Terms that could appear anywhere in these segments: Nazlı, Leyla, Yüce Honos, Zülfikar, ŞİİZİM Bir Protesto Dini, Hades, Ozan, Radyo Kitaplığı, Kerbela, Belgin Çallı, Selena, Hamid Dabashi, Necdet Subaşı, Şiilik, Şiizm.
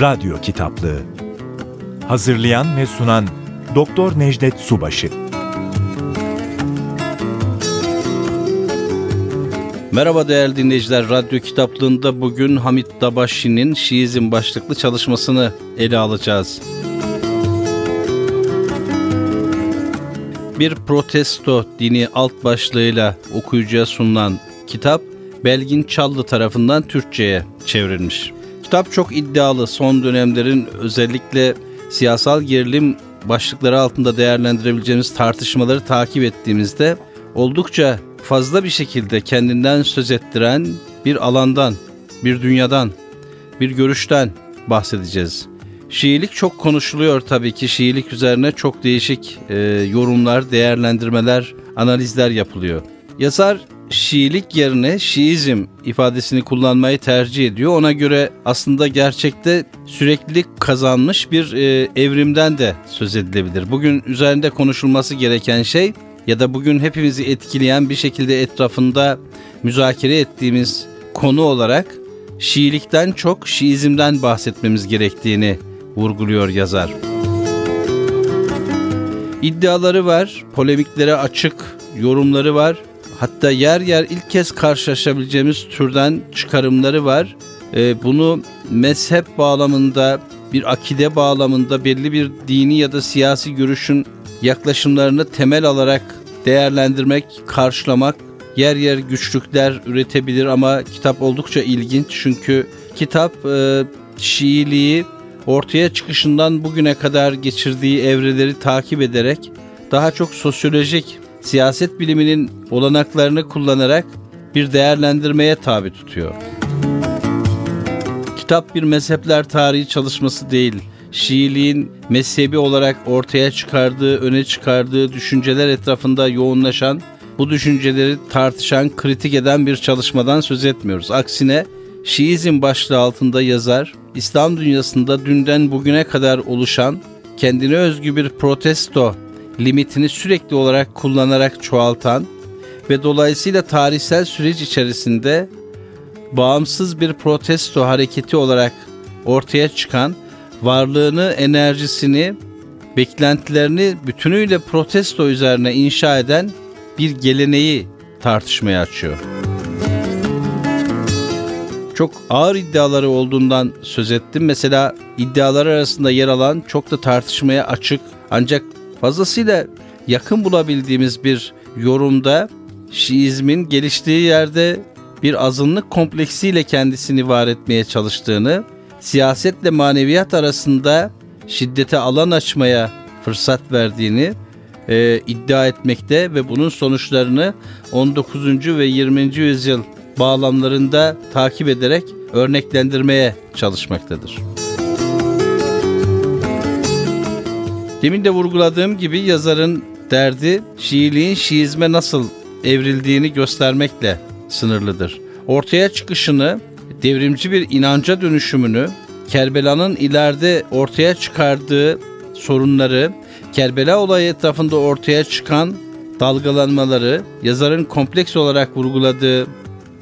Radyo Kitaplığı. Hazırlayan ve sunan Doktor Necdet Subaşı. Merhaba değerli dinleyiciler. Radyo Kitaplığı'nda bugün Hamid Dabashi'nin ŞİİZİM başlıklı çalışmasını ele alacağız. Bir Protesto Dini alt başlığıyla okuyucuya sunulan kitap Belgin Çallı tarafından Türkçe'ye çevrilmiş. Kitap çok iddialı, son dönemlerin özellikle siyasal gerilim başlıkları altında değerlendirebileceğimiz tartışmaları takip ettiğimizde oldukça fazla bir şekilde kendinden söz ettiren bir alandan, bir dünyadan, bir görüşten bahsedeceğiz. Şiilik çok konuşuluyor tabii ki. Şiilik üzerine çok değişik yorumlar, değerlendirmeler, analizler yapılıyor. Yazar Şiilik yerine Şiizm ifadesini kullanmayı tercih ediyor. Ona göre aslında gerçekte süreklilik kazanmış bir evrimden de söz edilebilir. Bugün üzerinde konuşulması gereken şey ya da bugün hepimizi etkileyen bir şekilde etrafında müzakere ettiğimiz konu olarak Şiilikten çok Şiizmden bahsetmemiz gerektiğini vurguluyor yazar. İddiaları var, polemiklere açık yorumları var. Hatta yer yer ilk kez karşılaşabileceğimiz türden çıkarımları var. Bunu mezhep bağlamında, bir akide bağlamında belli bir dini ya da siyasi görüşün yaklaşımlarını temel alarak değerlendirmek, karşılamak yer yer güçlükler üretebilir ama kitap oldukça ilginç. Çünkü kitap Şiiliği ortaya çıkışından bugüne kadar geçirdiği evreleri takip ederek daha çok sosyolojik, siyaset biliminin olanaklarını kullanarak bir değerlendirmeye tabi tutuyor. Kitap bir mezhepler tarihi çalışması değil, Şiiliğin mezhebi olarak ortaya çıkardığı, öne çıkardığı düşünceler etrafında yoğunlaşan, bu düşünceleri tartışan, kritik eden bir çalışmadan söz etmiyoruz. Aksine Şiizm başlığı altında yazar, İslam dünyasında dünden bugüne kadar oluşan, kendine özgü bir protesto limitini sürekli olarak kullanarak çoğaltan ve dolayısıyla tarihsel süreç içerisinde bağımsız bir protesto hareketi olarak ortaya çıkan, varlığını, enerjisini, beklentilerini bütünüyle protesto üzerine inşa eden bir geleneği tartışmaya açıyor. Çok ağır iddiaları olduğundan söz ettim. Mesela iddialar arasında yer alan çok da tartışmaya açık ancak fazlasıyla yakın bulabildiğimiz bir yorumda Şiizmin geliştiği yerde bir azınlık kompleksiyle kendisini var etmeye çalıştığını, siyasetle maneviyat arasında şiddete alan açmaya fırsat verdiğini iddia etmekte ve bunun sonuçlarını 19. ve 20. yüzyıl bağlamlarında takip ederek örneklendirmeye çalışmaktadır. Demin de vurguladığım gibi yazarın derdi Şiiliğin Şiizme nasıl evrildiğini göstermekle sınırlıdır. Ortaya çıkışını, devrimci bir inanca dönüşümünü, Kerbela'nın ileride ortaya çıkardığı sorunları, Kerbela olayı etrafında ortaya çıkan dalgalanmaları, yazarın kompleks olarak vurguladığı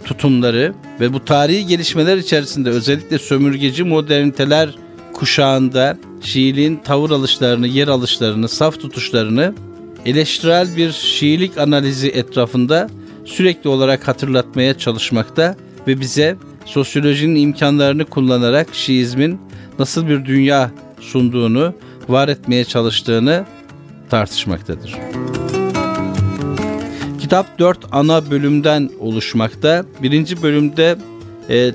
tutumları ve bu tarihi gelişmeler içerisinde özellikle sömürgeci moderniteler kuşağında Şiiliğin tavır alışlarını, yer alışlarını, saf tutuşlarını eleştirel bir Şiilik analizi etrafında sürekli olarak hatırlatmaya çalışmakta ve bize sosyolojinin imkanlarını kullanarak Şiizmin nasıl bir dünya sunduğunu, var etmeye çalıştığını tartışmaktadır. Kitap 4 ana bölümden oluşmakta. Birinci bölümde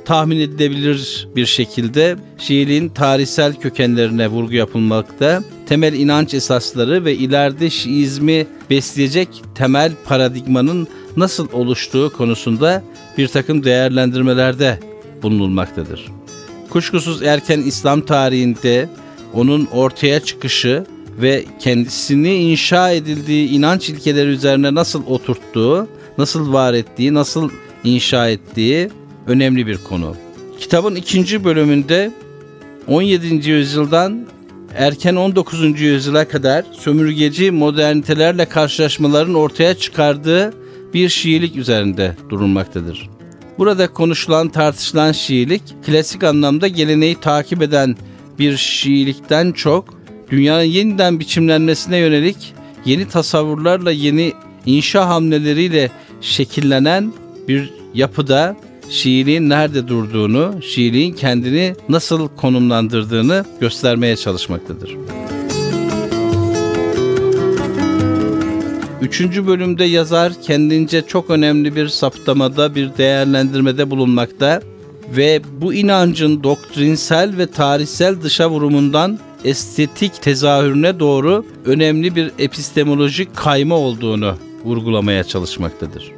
tahmin edilebilir bir şekilde Şiiliğin tarihsel kökenlerine vurgu yapılmakta. Temel inanç esasları ve ileride Şiizmi besleyecek temel paradigmanın nasıl oluştuğu konusunda bir takım değerlendirmelerde bulunulmaktadır. Kuşkusuz erken İslam tarihinde onun ortaya çıkışı ve kendisini inşa edildiği inanç ilkeleri üzerine nasıl oturttuğu, nasıl var ettiği, nasıl inşa ettiği önemli bir konu. Kitabın ikinci bölümünde 17. yüzyıldan erken 19. yüzyıla kadar sömürgeci modernitelerle karşılaşmaların ortaya çıkardığı bir Şiilik üzerinde durulmaktadır. Burada konuşulan, tartışılan Şiilik, klasik anlamda geleneği takip eden bir Şiilikten çok dünyanın yeniden biçimlenmesine yönelik yeni tasavvurlarla, yeni inşa hamleleriyle şekillenen bir yapıda Şiiliğin nerede durduğunu, Şiiliğin kendini nasıl konumlandırdığını göstermeye çalışmaktadır. 3. bölümde yazar kendince çok önemli bir saptamada, bir değerlendirmede bulunmakta ve bu inancın doktrinsel ve tarihsel dışa vurumundan estetik tezahürüne doğru önemli bir epistemolojik kayma olduğunu vurgulamaya çalışmaktadır.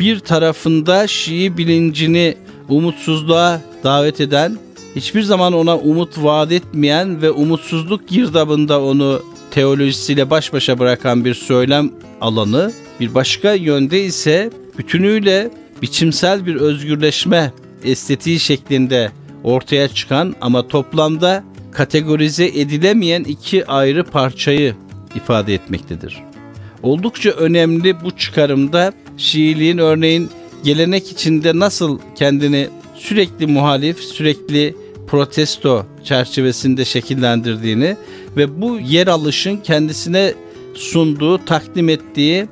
Bir tarafında Şii bilincini umutsuzluğa davet eden, hiçbir zaman ona umut vaat etmeyen ve umutsuzluk girdabında onu teolojisiyle baş başa bırakan bir söylem alanı, bir başka yönde ise bütünüyle biçimsel bir özgürleşme estetiği şeklinde ortaya çıkan ama toplamda kategorize edilemeyen iki ayrı parçayı ifade etmektedir. Oldukça önemli bu çıkarımda Şiiliğin örneğin gelenek içinde nasıl kendini sürekli muhalif, sürekli protesto çerçevesinde şekillendirdiğini ve bu yer alışın kendisine sunduğu, takdim ettiği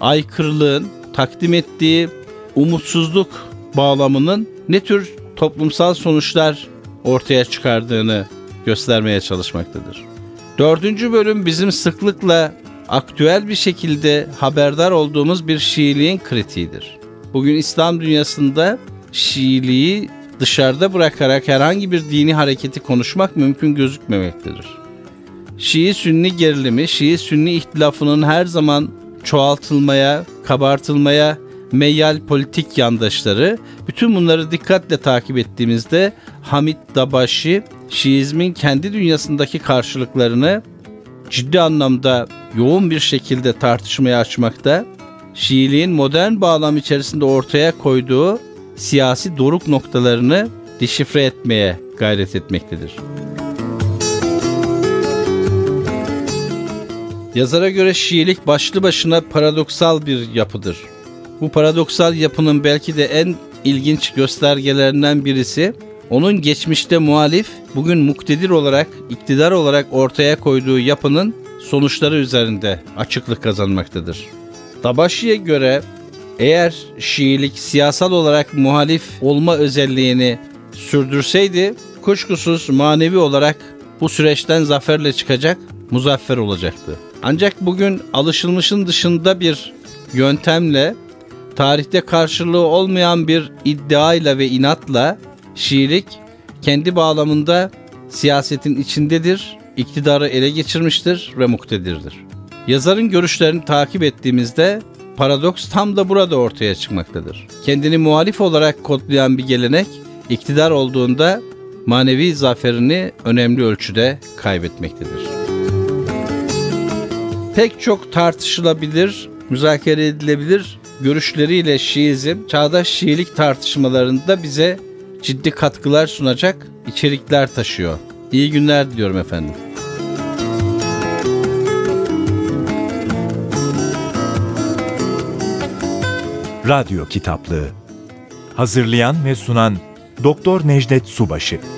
aykırılığın, takdim ettiği umutsuzluk bağlamının ne tür toplumsal sonuçlar ortaya çıkardığını göstermeye çalışmaktadır. 4. bölüm bizim sıklıkla aktüel bir şekilde haberdar olduğumuz bir Şiiliğin kritiğidir. Bugün İslam dünyasında Şiiliği dışarıda bırakarak herhangi bir dini hareketi konuşmak mümkün gözükmemektedir. Şii-Sünni gerilimi, Şii-Sünni ihtilafının her zaman çoğaltılmaya, kabartılmaya meyyal politik yandaşları, bütün bunları dikkatle takip ettiğimizde Hamid Dabashi, Şiizmin kendi dünyasındaki karşılıklarını ciddi anlamda yoğun bir şekilde tartışmaya açmakta, Şiiliğin modern bağlam içerisinde ortaya koyduğu siyasi doruk noktalarını deşifre etmeye gayret etmektedir. Yazara göre Şiilik başlı başına paradoksal bir yapıdır. Bu paradoksal yapının belki de en ilginç göstergelerinden birisi, onun geçmişte muhalif, bugün muktedir olarak, iktidar olarak ortaya koyduğu yapının sonuçları üzerinde açıklık kazanmaktadır. Dabashi'ye göre eğer Şiilik siyasal olarak muhalif olma özelliğini sürdürseydi, kuşkusuz manevi olarak bu süreçten zaferle çıkacak, muzaffer olacaktı. Ancak bugün alışılmışın dışında bir yöntemle, tarihte karşılığı olmayan bir iddiayla ve inatla Şiilik kendi bağlamında siyasetin içindedir, iktidarı ele geçirmiştir ve muktedirdir. Yazarın görüşlerini takip ettiğimizde paradoks tam da burada ortaya çıkmaktadır. Kendini muhalif olarak kodlayan bir gelenek, iktidar olduğunda manevi zaferini önemli ölçüde kaybetmektedir. Pek çok tartışılabilir, müzakere edilebilir görüşleriyle Şiizm, çağdaş Şiilik tartışmalarında bize ciddi katkılar sunacak içerikler taşıyor. İyi günler diliyorum efendim. Radyo Kitaplığı. Hazırlayan ve sunan Doktor Necdet Subaşı.